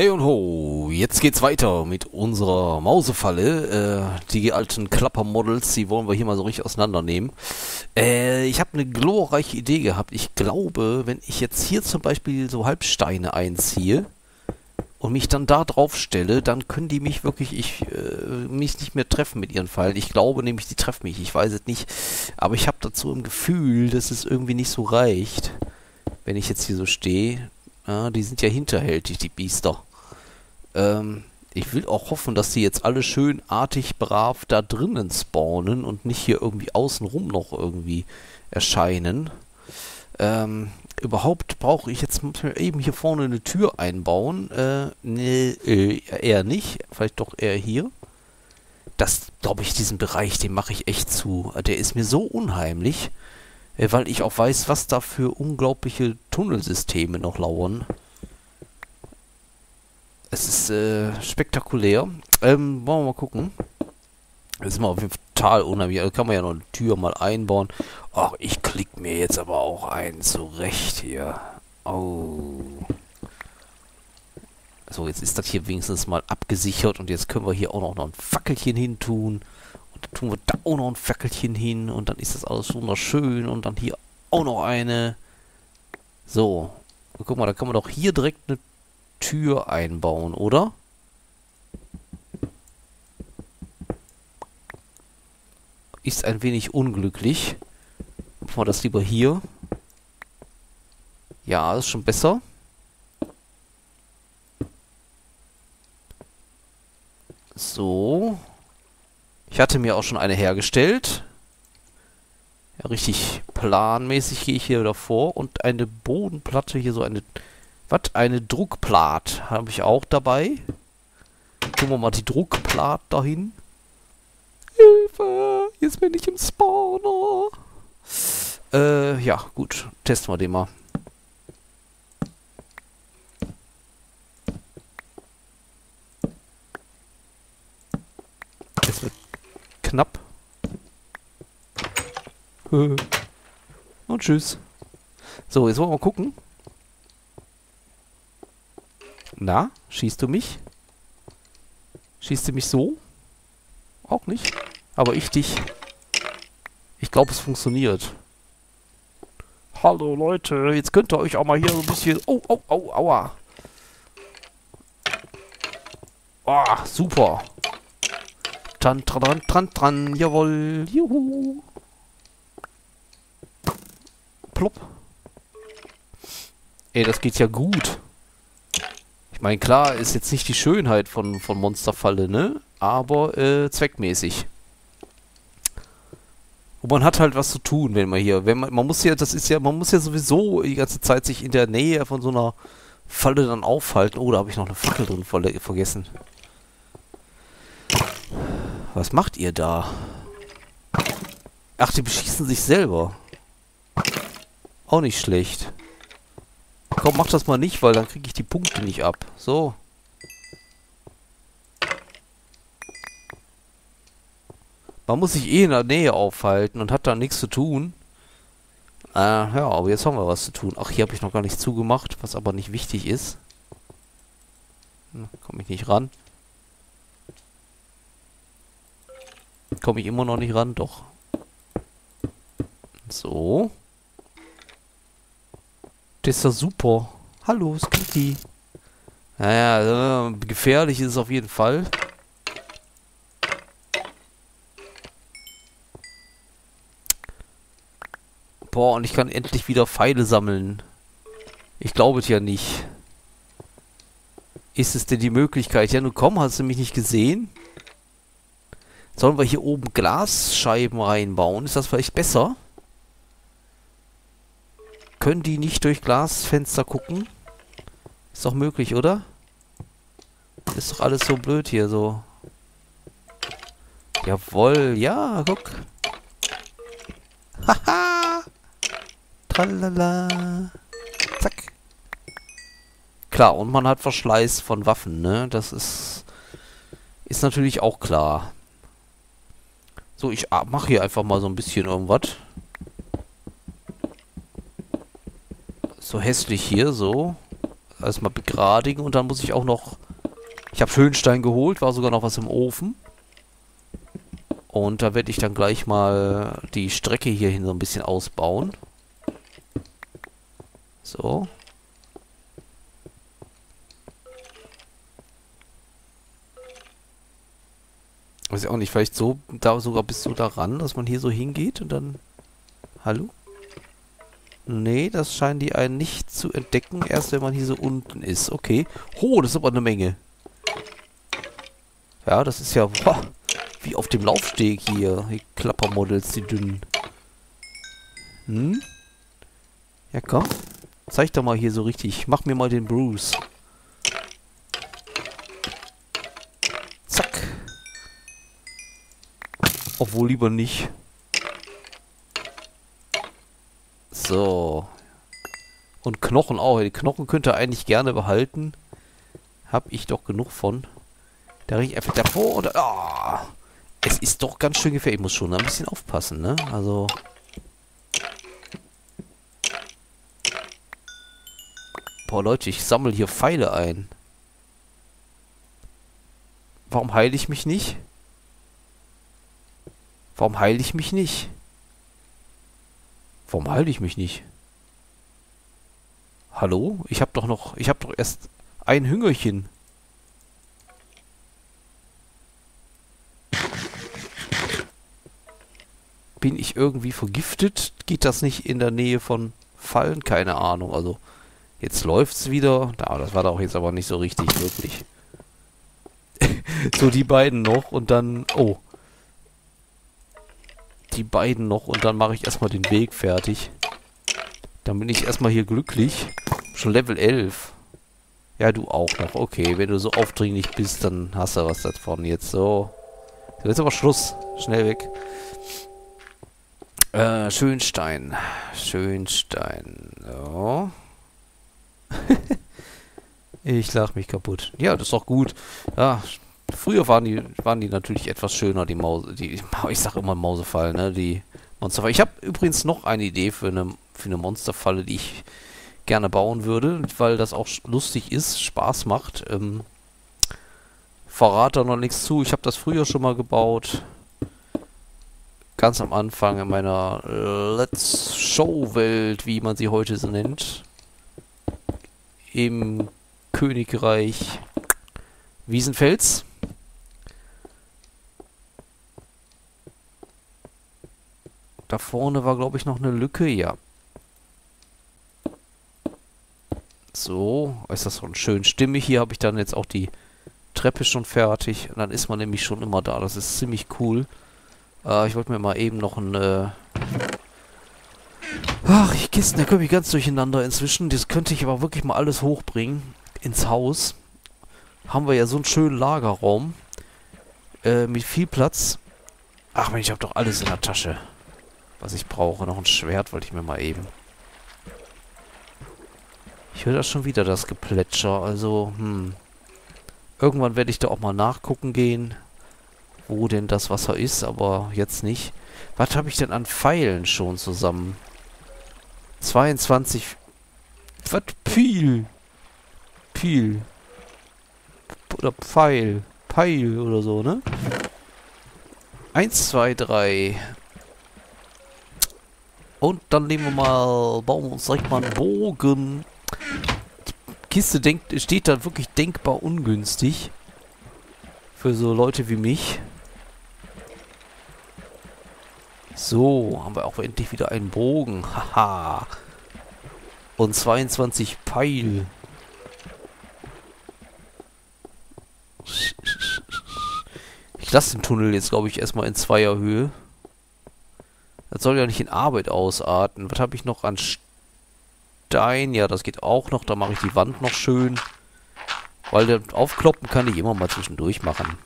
Hey und ho, jetzt geht's weiter mit unserer Mausefalle. Die alten Klappermodels, die wollen wir hier mal so richtig auseinandernehmen. Ich habe eine glorreiche Idee gehabt. Ich glaube, wenn ich jetzt hier zum Beispiel so Halbsteine einziehe und mich dann da drauf stelle, dann können die mich wirklich mich nicht mehr treffen mit ihren Pfeilen. Ich glaube nämlich, die treffen mich. Ich weiß es nicht. Aber ich habe dazu im Gefühl, dass es irgendwie nicht so reicht, wenn ich jetzt hier so stehe. Ja, die sind ja hinterhältig, die Biester. Ich will auch hoffen, dass die jetzt alle schön artig brav da drinnen spawnen und nicht hier irgendwie außenrum noch irgendwie erscheinen. Überhaupt brauche ich jetzt eben hier vorne eine Tür einbauen. Nee, eher nicht. Vielleicht doch eher hier. Das, glaube ich, diesen Bereich, den mache ich echt zu. Der ist mir so unheimlich, weil ich auch weiß, was da für unglaubliche Tunnelsysteme noch lauern. Es ist spektakulär. Wollen wir mal gucken. Das ist mal auf jeden Fall total unheimlich. Also kann man ja noch eine Tür mal einbauen. Ach, ich klicke mir jetzt aber auch einen zurecht hier. Oh. So, jetzt ist das hier wenigstens mal abgesichert. Und jetzt können wir hier auch noch ein Fackelchen hin tun. Und dann tun wir da auch noch ein Fackelchen hin. Und dann ist das alles wunderschön. Und dann hier auch noch eine. So. Und guck mal, da kann man doch hier direkt eine Tür einbauen, oder? Ist ein wenig unglücklich. Machen wir das lieber hier. Ja, ist schon besser. So. Ich hatte mir auch schon eine hergestellt. Ja, richtig planmäßig gehe ich hier davor. Und eine Bodenplatte, hier so eine... Was? Eine Druckplatte habe ich auch dabei. Tun wir mal die Druckplatte dahin. Hilfe! Jetzt bin ich im Spawner. Ja, gut. Testen wir den mal. Es wird knapp. Und tschüss. So, jetzt wollen wir mal gucken. Na, schießt du mich? Schießt du mich so? Auch nicht. Aber ich dich. Ich glaube, es funktioniert. Hallo Leute, jetzt könnt ihr euch auch mal hier so ein bisschen... Oh, oh, oh, aua. Ah, super. Tan, tran, tran, tran, jawohl. Juhu. Plopp. Ey, das geht ja gut. Ich meine, klar, ist jetzt nicht die Schönheit von Monsterfalle, ne? Aber zweckmäßig. Und man hat halt was zu tun, wenn man hier... man muss ja sowieso die ganze Zeit sich in der Nähe von so einer Falle dann aufhalten. Oh, da habe ich noch eine Fackel drin vergessen. Was macht ihr da? Ach, die beschießen sich selber. Auch nicht schlecht. Komm, mach das mal nicht, weil dann kriege ich die Punkte nicht ab. So. Man muss sich eh in der Nähe aufhalten und hat da nichts zu tun. Ja, aber jetzt haben wir was zu tun. Ach, hier habe ich noch gar nicht zugemacht, was aber nicht wichtig ist. Komme ich nicht ran. Komme ich immer noch nicht ran, doch. So. Das ist doch super. Hallo, Skitty. Naja, gefährlich ist es auf jeden Fall. Boah, und ich kann endlich wieder Pfeile sammeln. Ich glaube es ja nicht. Ist es denn die Möglichkeit? Ja, nun komm, hast du mich nicht gesehen? Sollen wir hier oben Glasscheiben reinbauen? Ist das vielleicht besser? Können die nicht durch Glasfenster gucken? Ist doch möglich, oder? Ist doch alles so blöd hier, so. Jawohl, ja, guck. Haha! Tralala! Zack! Klar, und man hat Verschleiß von Waffen, ne? Das ist natürlich auch klar. So, ich mache hier einfach mal so ein bisschen irgendwas. So hässlich hier, so. erstmal begradigen und dann muss ich auch noch... Ich habe Höhenstein geholt, war sogar noch was im Ofen. Und da werde ich dann gleich mal die Strecke hierhin so ein bisschen ausbauen. So. Weiß ich auch nicht, vielleicht so, da sogar bis so daran, dass man hier so hingeht und dann... Hallo? Nee, das scheinen die einen nicht zu entdecken, erst wenn man hier so unten ist. Okay. Oh, das ist aber eine Menge. Ja, das ist ja... Boah, wie auf dem Laufsteg hier. Die Klappermodels, die dünnen. Hm? Ja, komm. Zeig doch mal hier so richtig. Mach mir mal den Bruce. Zack. Obwohl lieber nicht. So. Und Knochen auch. Die Knochen könnt ihr eigentlich gerne behalten. Hab ich doch genug von. Da rieche ich einfach davor oder... Oh, es ist doch ganz schön gefährlich. Ich muss schon ein bisschen aufpassen, ne? Also... Boah, Leute, ich sammle hier Pfeile ein. Warum heile ich mich nicht? Warum heile ich mich nicht? Warum heile ich mich nicht? Hallo? Ich habe doch noch... Ich habe doch erst ein Hüngerchen... Bin ich irgendwie vergiftet? Geht das nicht in der Nähe von Fallen? Keine Ahnung. Also, jetzt läuft's wieder. Da, das war doch jetzt aber nicht so richtig, wirklich. So, die beiden noch und dann... Oh. Die beiden noch und dann mache ich erstmal den Weg fertig. Dann bin ich erstmal hier glücklich. Schon Level 11. Ja, du auch noch. Okay, wenn du so aufdringlich bist, dann hast du was davon jetzt. So. So, jetzt aber Schluss. Schnell weg. Schönstein. Schönstein. So. Ich lach mich kaputt. Ja, das ist doch gut. Ja, früher waren die natürlich etwas schöner, die Mause. Ich sag immer Mausefallen, ne? Die Monsterfalle. Ich habe übrigens noch eine Idee für eine Monsterfalle, die ich gerne bauen würde, weil das auch lustig ist, Spaß macht. Verrate da noch nichts zu. Ich habe das früher schon mal gebaut. Ganz am Anfang in meiner Let's Show-Welt, wie man sie heute so nennt. Im Königreich Wiesenfels. Da vorne war, glaube ich, noch eine Lücke, ja. So, ist das schon schön stimmig. Hier habe ich dann jetzt auch die Treppe schon fertig. Und dann ist man nämlich schon immer da. Das ist ziemlich cool. Ich wollte mir mal eben noch ein... Ach, ich Kisten, da komme ich ganz durcheinander inzwischen. Das könnte ich aber wirklich mal alles hochbringen. Ins Haus. Haben wir ja so einen schönen Lagerraum. Mit viel Platz. Ach Mensch, ich habe doch alles in der Tasche. Was ich brauche. Noch ein Schwert wollte ich mir mal eben. Ich höre da schon wieder das Geplätscher. Also, Irgendwann werde ich da auch mal nachgucken gehen, wo denn das Wasser ist, aber jetzt nicht. Was habe ich denn an Pfeilen schon zusammen? 22. Was? Pfeil. Pfeil. Oder Pfeil. Pfeil oder so, ne? 1, 2, 3. Und dann nehmen wir mal, bauen wir uns direkt mal einen Bogen. Die Kiste steht da wirklich denkbar ungünstig. Für so Leute wie mich. So, haben wir auch endlich wieder einen Bogen. Haha. Und 22 Pfeil. Ich lasse den Tunnel jetzt, glaube ich, erstmal in Zweierhöhe. Das soll ja nicht in Arbeit ausarten. Was habe ich noch an Stein? Ja, das geht auch noch. Da mache ich die Wand noch schön. Weil der Aufkloppen kann ich immer mal zwischendurch machen.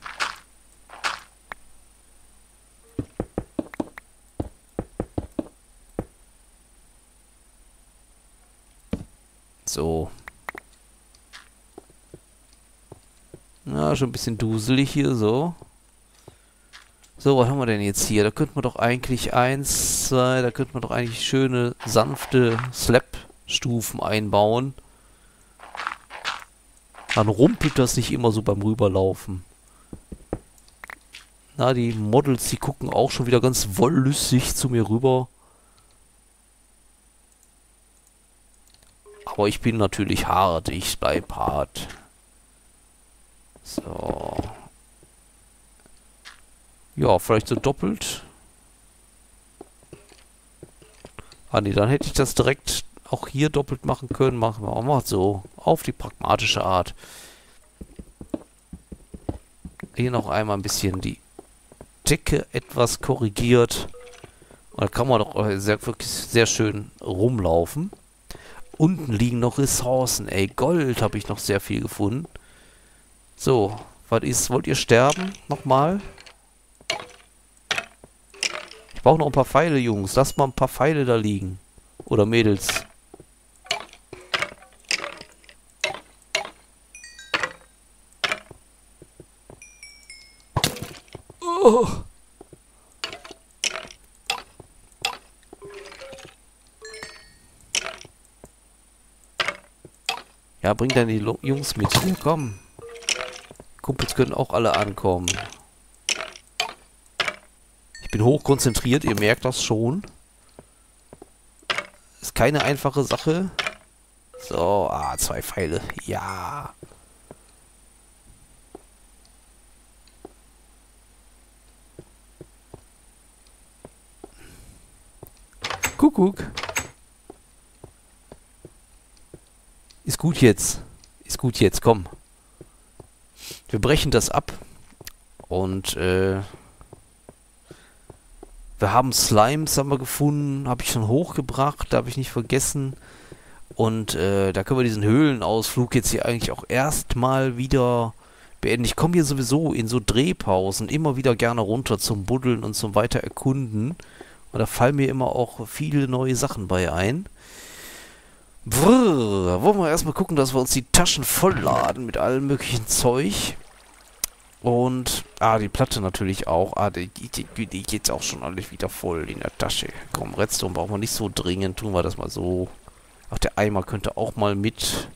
So. Na, schon ein bisschen duselig hier, so. So, was haben wir denn jetzt hier? Da könnten wir doch eigentlich da könnten wir doch eigentlich schöne, sanfte Slab-Stufen einbauen. Dann rumpelt das nicht immer so beim Rüberlaufen. Na, die Models, die gucken auch schon wieder ganz wollüstig zu mir rüber. Aber ich bin natürlich hart. Ich bleib hart. So. Ja, vielleicht so doppelt. Ah ne, dann hätte ich das direkt auch hier doppelt machen können. Machen wir auch mal so. Auf die pragmatische Art. Hier noch einmal ein bisschen die Decke etwas korrigiert. Und da kann man doch wirklich sehr schön rumlaufen. Unten liegen noch Ressourcen. Ey, Gold habe ich noch sehr viel gefunden. So, was ist? Wollt ihr sterben? Nochmal? Ich brauche noch ein paar Pfeile, Jungs. Lasst mal ein paar Pfeile da liegen. Oder Mädels. Oh. Ja, bring dann die Jungs mit. Ja, komm. Kumpels können auch alle ankommen. Ich bin hochkonzentriert, ihr merkt das schon. Ist keine einfache Sache. So, ah, 2 Pfeile. Ja. Kuckuck. Ist gut jetzt. Ist gut jetzt, komm. Wir brechen das ab. Und, wir haben Slimes, haben wir gefunden. Habe ich schon hochgebracht, habe ich nicht vergessen. Und, da können wir diesen Höhlenausflug jetzt hier eigentlich auch erstmal wieder beenden. Ich komme hier sowieso in so Drehpausen immer wieder gerne runter zum Buddeln und zum Weitererkunden. Und da fallen mir immer auch viele neue Sachen bei ein. Brrr, wollen wir erstmal gucken, dass wir uns die Taschen vollladen mit allem möglichen Zeug. Und, die Platte natürlich auch. Die geht's auch schon alles wieder voll in der Tasche. Komm, Redstone brauchen wir nicht so dringend. Tun wir das mal so. Ach, der Eimer könnte auch mal mit.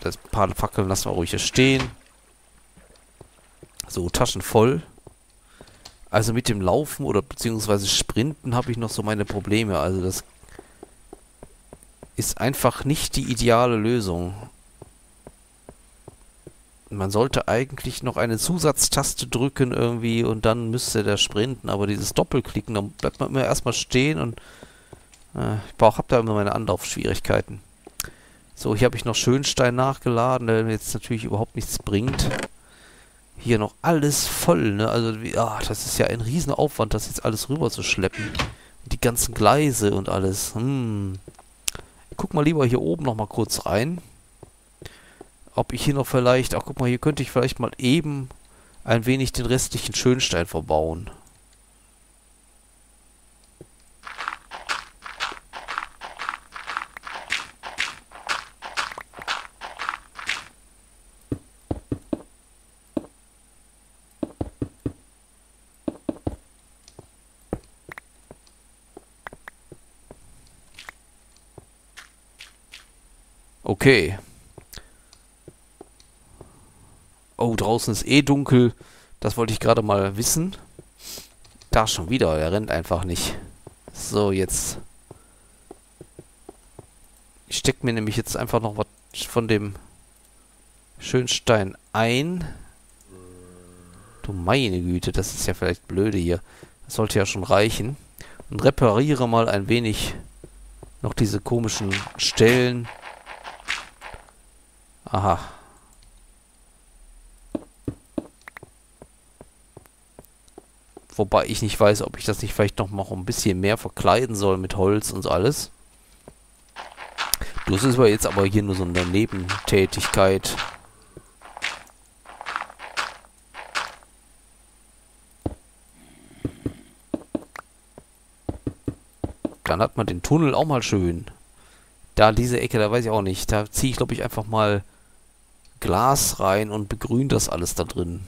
Das paar Fackeln lassen wir ruhig hier stehen. So, Taschen voll. Also mit dem Laufen oder beziehungsweise Sprinten habe ich noch so meine Probleme. Also das ist einfach nicht die ideale Lösung. Man sollte eigentlich noch eine Zusatztaste drücken irgendwie und dann müsste der sprinten. Aber dieses Doppelklicken, dann bleibt man immer erstmal stehen und ich habe da immer meine Anlaufschwierigkeiten. So, hier habe ich noch Schönstein nachgeladen, der mir jetzt natürlich überhaupt nichts bringt. Hier noch alles voll, ne? Also, das ist ja ein Riesenaufwand, das jetzt alles rüber zu schleppen. Und die ganzen Gleise und alles. Guck mal lieber hier oben nochmal kurz rein. Ob ich hier noch vielleicht... Ach, guck mal, hier könnte ich vielleicht mal eben ein wenig den restlichen Schönstein verbauen. Okay. Oh, draußen ist eh dunkel. Das wollte ich gerade mal wissen. Da schon wieder. Er rennt einfach nicht. So, jetzt. Ich stecke mir nämlich jetzt einfach noch was von dem Schönstein ein. Du meine Güte, das ist ja vielleicht blöde hier. Das sollte ja schon reichen. Und repariere mal ein wenig noch diese komischen Stellen. Aha. Wobei ich nicht weiß, ob ich das nicht vielleicht noch mal ein bisschen mehr verkleiden soll mit Holz und alles. Das ist aber jetzt hier nur so eine Nebentätigkeit. Dann hat man den Tunnel auch mal schön. Da diese Ecke, da weiß ich auch nicht. Da ziehe ich, glaube ich, einfach mal Glas rein und begrün das alles da drin.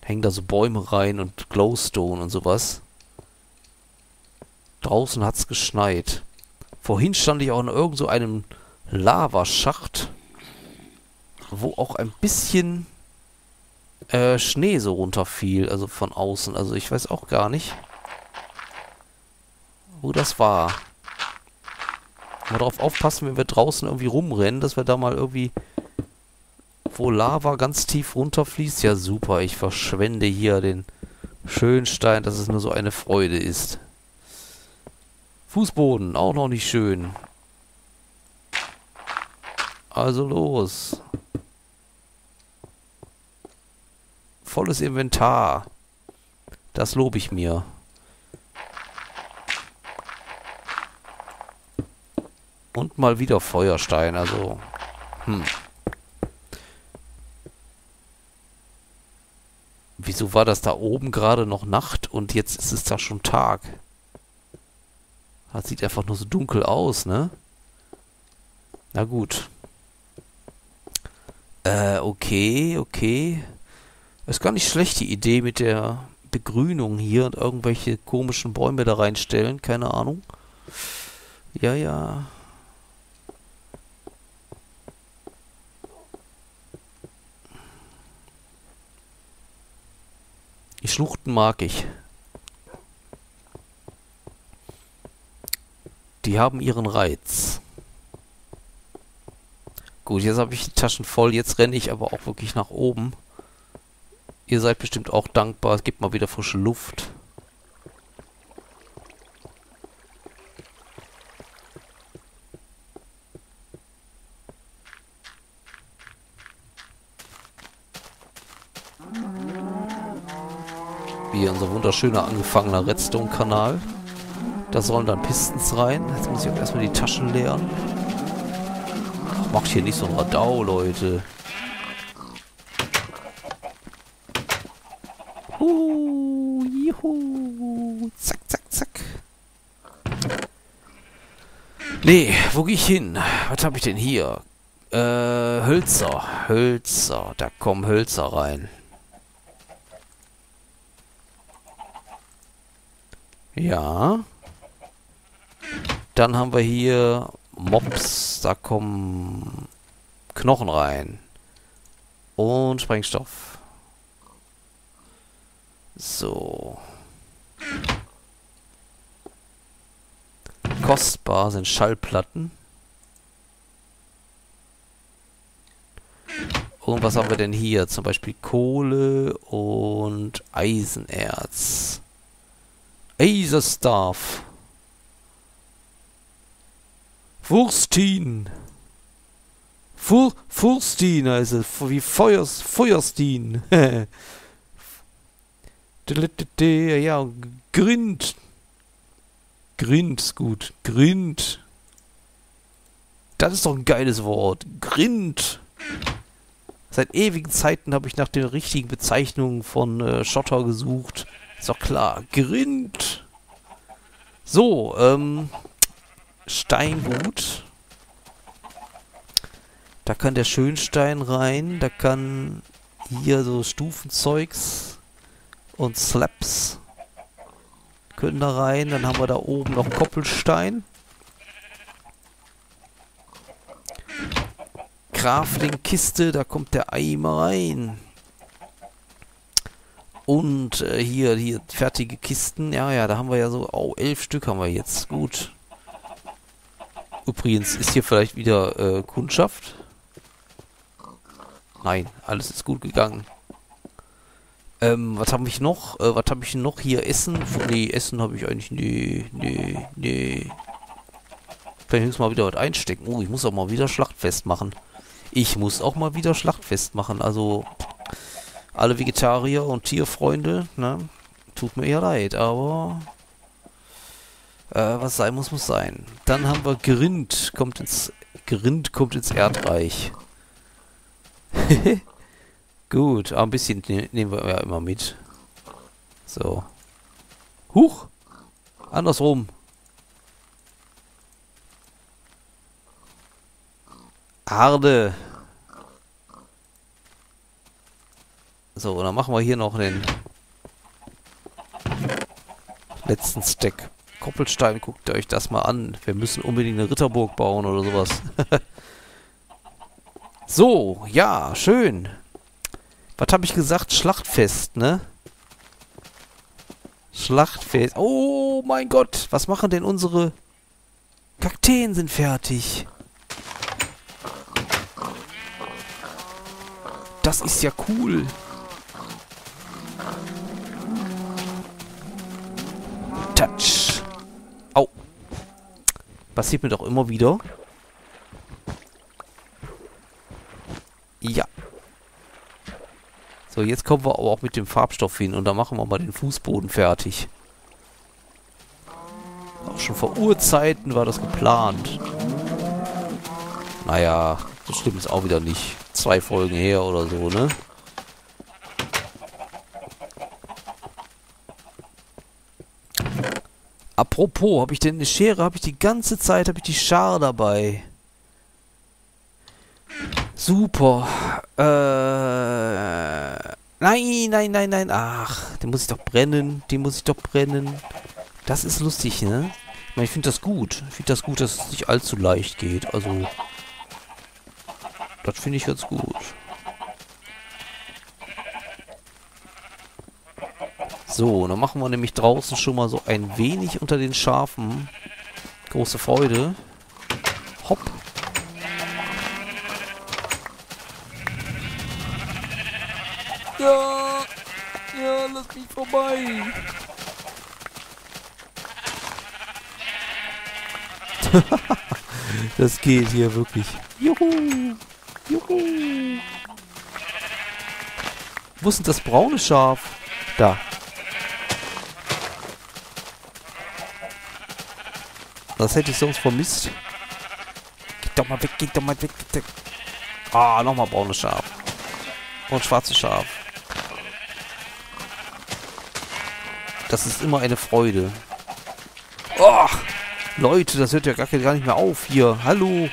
Hängen da so Bäume rein und Glowstone und sowas. Draußen hat's geschneit. Vorhin stand ich auch in irgend so einem Lavaschacht wo auch ein bisschen Schnee so runterfiel, also von außen. Also ich weiß auch gar nicht, wo das war. Mal drauf aufpassen, wenn wir draußen irgendwie rumrennen, dass wir da mal irgendwie, wo Lava ganz tief runterfließt. Ja super, ich verschwende hier den Schönstein, dass es nur so eine Freude ist. Fußboden, auch noch nicht schön. Also los. Volles Inventar. Das lobe ich mir. Und mal wieder Feuerstein, also... Wieso war das da oben gerade noch Nacht und jetzt ist es da schon Tag? Das sieht einfach nur so dunkel aus, ne? Na gut. Okay. Ist gar nicht schlecht, die Idee mit der Begrünung hier und irgendwelche komischen Bäume da reinstellen, keine Ahnung. Ja. Die Schluchten mag ich. Die haben ihren Reiz. Gut, jetzt habe ich die Taschen voll. Jetzt renne ich aber auch wirklich nach oben. Ihr seid bestimmt auch dankbar. Es gibt mal wieder frische Luft. Hier unser wunderschöner angefangener Redstone-Kanal. Da sollen dann Pistons rein. Jetzt muss ich auch erstmal die Taschen leeren. Ach, macht hier nicht so ein Radau, Leute. Juhu. Zack. Nee, wo gehe ich hin? Was habe ich denn hier? Hölzer. Da kommen Hölzer rein. Ja. Dann haben wir hier Mobs. Da kommen Knochen rein. Und Sprengstoff. So. Kostbar sind Schallplatten. Und was haben wir denn hier? Zum Beispiel Kohle und Eisenerz. Eisenstaff. Furstin. Furstin, also wie Feuerstin. Ja, Grind. Grind ist gut. Grind. Das ist doch ein geiles Wort. Grind. Seit ewigen Zeiten habe ich nach der richtigen Bezeichnung von Schotter gesucht. Ist doch klar. Grind. So, Steingut. Da kann der Schönstein rein. Da kann hier so Stufenzeugs und Slaps können da rein. Dann haben wir da oben noch Koppelstein. Crafting-Kiste, da kommt der Eimer rein. Und hier fertige Kisten. Ja, da haben wir ja so... 11 Stück haben wir jetzt. Gut. Übrigens, ist hier vielleicht wieder Kundschaft? Nein, alles ist gut gegangen. Was habe ich noch? Was habe ich noch hier? Essen? Nee, Essen habe ich eigentlich... Nee. Vielleicht muss ich mal wieder was einstecken. Oh, ich muss auch mal wieder Schlachtfest machen. Also... Alle Vegetarier und Tierfreunde, ne? Tut mir ja leid, aber was sein muss, muss sein. Dann haben wir Grind, kommt ins Erdreich. Gut, ein bisschen nehmen wir ja immer mit. So. Huch! Andersrum. Arde. So, und dann machen wir hier noch den letzten Stack. Koppelstein, guckt euch das mal an. Wir müssen unbedingt eine Ritterburg bauen oder sowas. So, ja, schön. Was habe ich gesagt? Schlachtfest, ne? Schlachtfest. Oh mein Gott, was machen denn unsere... Kakteen sind fertig. Das ist ja cool. Touch. Au. Passiert mir doch immer wieder. Ja. So, jetzt kommen wir aber auch mit dem Farbstoff hin. Und dann machen wir mal den Fußboden fertig. Auch schon vor Urzeiten war das geplant. Naja, so schlimm ist auch wieder nicht. 2 Folgen her oder so, ne? Apropos, habe ich denn eine Schere? Habe ich die ganze Zeit, habe ich die Schar dabei? Super. Nein, nein, nein, nein. Ach, den muss ich doch brennen. Den muss ich doch brennen. Das ist lustig, ne? Ich meine, ich finde das gut. Ich finde das gut, dass es nicht allzu leicht geht. Also, das finde ich ganz gut. So, dann machen wir nämlich draußen schon mal so ein wenig unter den Schafen. Große Freude. Hopp. Ja, ja, lass mich vorbei. Das geht hier wirklich. Juhu. Juhu. Wo ist denn das braune Schaf? Da. Das hätte ich sonst vermisst. Geht doch mal weg, geht doch mal weg. Ah, nochmal braunes Schaf. Und schwarzes Schaf. Das ist immer eine Freude. Oh! Leute, das hört ja gar nicht mehr auf hier. Hallo.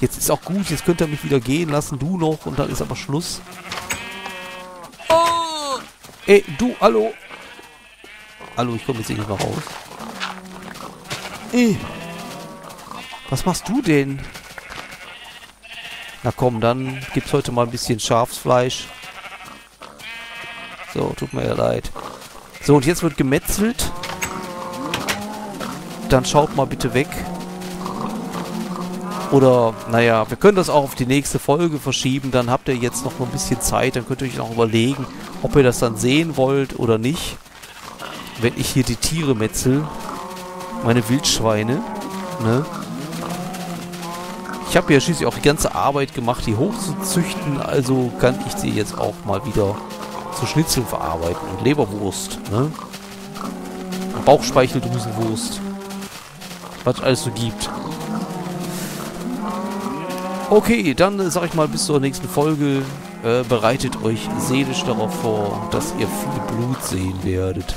Jetzt ist auch gut. Jetzt könnt ihr mich wieder gehen lassen. Du noch. Und dann ist aber Schluss. Oh. Ey, du. Hallo. Hallo, ich komme jetzt nicht mehr raus. Ey. Was machst du denn? Na komm, dann gibt's heute mal ein bisschen Schafsfleisch. So, tut mir ja leid. So, und jetzt wird gemetzelt. Dann schaut mal bitte weg. Oder, naja, wir können das auch auf die nächste Folge verschieben. Dann habt ihr jetzt noch ein bisschen Zeit. Dann könnt ihr euch noch überlegen, ob ihr das dann sehen wollt oder nicht. Wenn ich hier die Tiere metzel. Meine Wildschweine. Ne? Ich habe ja schließlich auch die ganze Arbeit gemacht, die hochzuzüchten. Also kann ich sie jetzt auch mal wieder zu Schnitzeln verarbeiten. Und Leberwurst. Ne? Bauchspeicheldrüsenwurst. Was alles so gibt. Okay, dann sag ich mal bis zur nächsten Folge. Bereitet euch seelisch darauf vor, dass ihr viel Blut sehen werdet.